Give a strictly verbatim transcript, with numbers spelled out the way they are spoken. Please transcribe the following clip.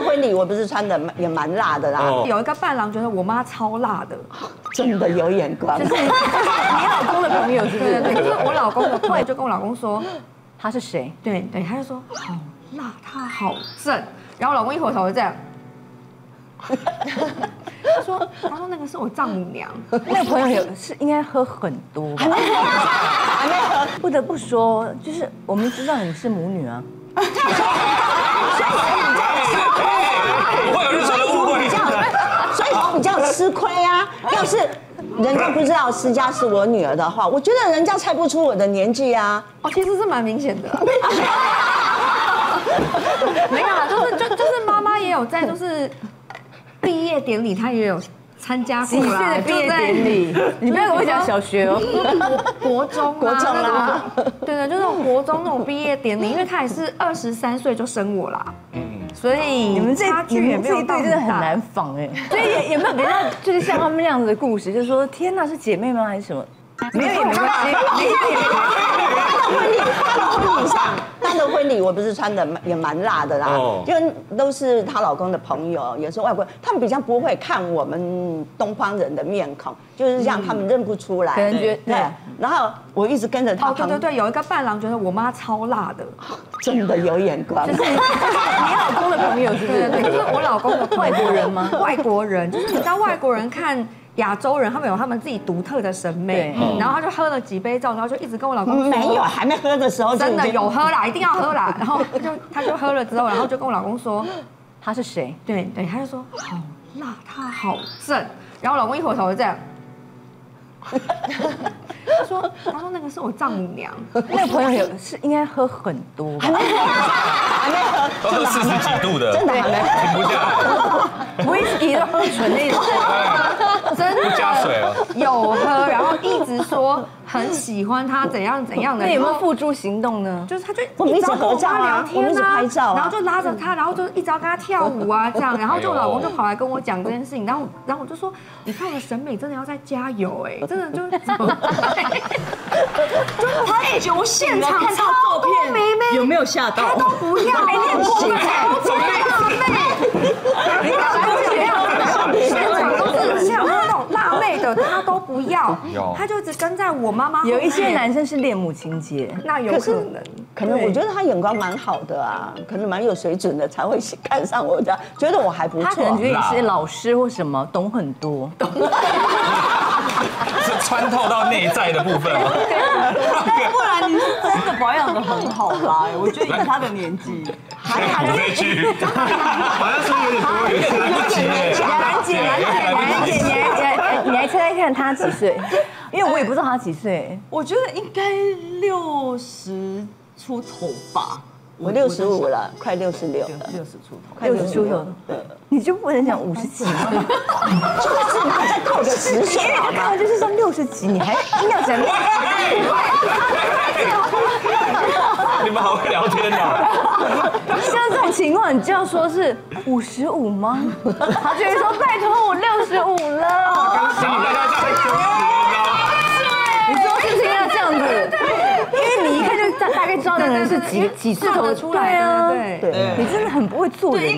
候婚礼我不是穿的也蛮辣的啦。有一个伴郎觉得我妈超辣的，真的有眼光。就是你老公的朋友是不是？对对对，就是我老公的朋友就跟我老公说他是谁，对对，他就说好辣，他好正。然后我老公一口头就这样。 他说：“他说那个是我丈母娘，那个朋友是应该喝很多，还没喝。不得不说，就是我们知道你是母女啊。不会有任何的误会，所以我比较吃亏啊。要是人家不知道思佳是我女儿的话，我觉得人家猜不出我的年纪啊。哦，其实是蛮明显的。没有啊，就是就就是妈妈也有在，就是。” 毕业典礼他也有参加过啦，毕业典礼，你不要跟我讲小学哦，国中、国中啦，对的，就是国中那种毕业典礼，因为他也是二十三岁就生我啦，嗯，所以你们这你们这一对真的很难仿哎，所以有没有别的就是像他们那样子的故事，就是说天哪是姐妹吗还是什么？没有也没关系，没有也没关系。婚礼，婚礼上。 他的婚礼我不是穿的也蛮辣的啦，因为都是她老公的朋友，也是外国人，他们比较不会看我们东方人的面孔，就是让他们认不出来。感觉对。然后我一直跟着他。哦，对对对，有一个伴郎觉得我妈超辣的，真的有眼光。就是你老公的朋友是不是？对对对，就是我老公的外国人吗？外国人，就是你知道外国人看。 亚洲人他们有他们自己独特的审美，然后他就喝了几杯照，然后就一直跟我老公说没有，还没喝的时候真的有喝啦，一定要喝啦。然后他就他就喝了之后，然后就跟我老公说他是谁，对对，他就说好辣，他好正。然后我老公一口头就这样，他说他说那个是我丈母娘，那个朋友是应该喝很多，还没喝，还没喝，都是四十几度的，真的还没停不下来，威士忌都喝纯那种。 真的有喝，然后一直说很喜欢他怎样怎样的。那有没有付诸行动呢？就是他就我们一直合照啊，我们一直拍照，然后就拉着他，然后就一直要跟他跳舞啊这样，然后就我老公就跑来跟我讲这件事情，然后然后我就说，你看我的审美真的要再加油哎，真的就是怎么拍球现场看他照片，妹妹有没有吓到？他都不要，没练过，怎么妹？你哪来这样？现场都是这样。 辣妹的他都不要，他就只跟在我妈妈。有一些男生是恋母情节，那有可能，可能我觉得他眼光蛮好的啊，可能蛮有水准的，才会看上我的，觉得我还不错。他可能觉得你是老师或什么，懂很多，懂。是穿透到内在的部分吗？不然你是真的保养得很好啦，我觉得以他的年纪，还还有那句，好像说有点多余，来不及，来不及，来不及，来不及。 你来猜猜看他几岁？因为我也不知道他几岁。我觉得应该六十出头吧。我六十五了，快六十六了。六十出头，快六十出头。对，你就不能讲五十几吗？就是他在扣着十岁，因为他刚好就是像六十几，你还硬要讲。你们好会聊天哦。像这种情况，你就要说是五十五吗？他就会说拜托我六十五了。 你说是不是要这样子？因为你一看就大大概知道那个人是几几岁头出来的，对，你真的很不会做人。